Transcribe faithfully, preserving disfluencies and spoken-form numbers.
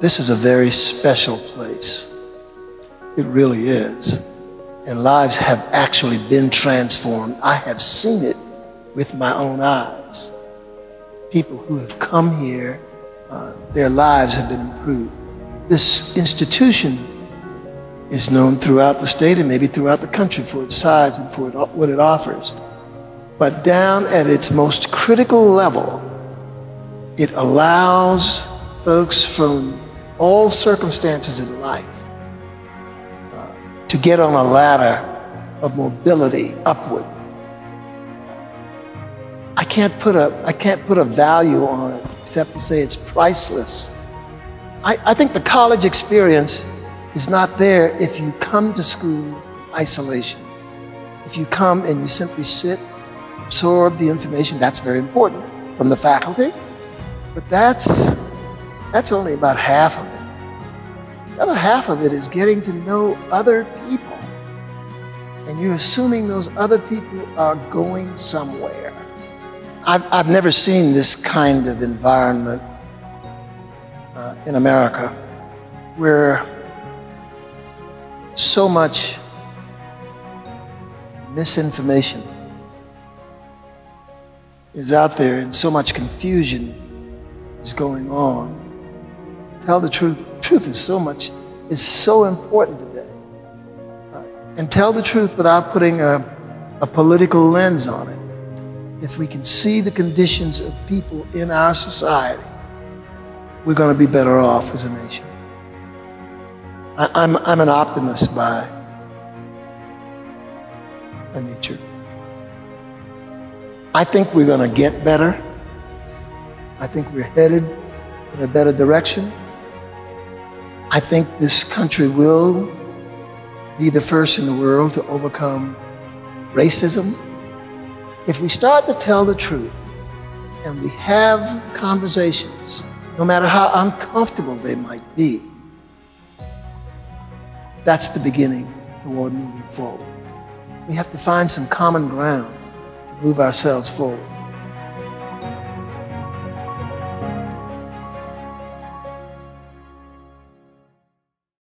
This is a very special place. It really is. And lives have actually been transformed. I have seen it with my own eyes. People who have come here, uh, their lives have been improved. This institution is known throughout the state and maybe throughout the country for its size and for it, what it offers. But down at its most critical level, it allows folks from all circumstances in life uh, to get on a ladder of mobility upward. I can't put a, I can't put a value on it except to say it's priceless. I, I think the college experience is not there if you come to school in isolation. If you come and you simply sit, absorb the information, that's very important from the faculty, but that's, that's only about half of it. The other half of it is getting to know other people, and you're assuming those other people are going somewhere. I've, I've never seen this kind of environment uh, in America where so much misinformation is out there and so much confusion is going on. Tell the truth. Truth is so much, is so important today. Uh, and tell the truth without putting a, a political lens on it. If we can see the conditions of people in our society, we're going to be better off as a nation. I, I'm, I'm an optimist by, by nature. I think we're going to get better. I think we're headed in a better direction. I think this country will be the first in the world to overcome racism. If we start to tell the truth and we have conversations, no matter how uncomfortable they might be, that's the beginning toward moving forward. We have to find some common ground to move ourselves forward.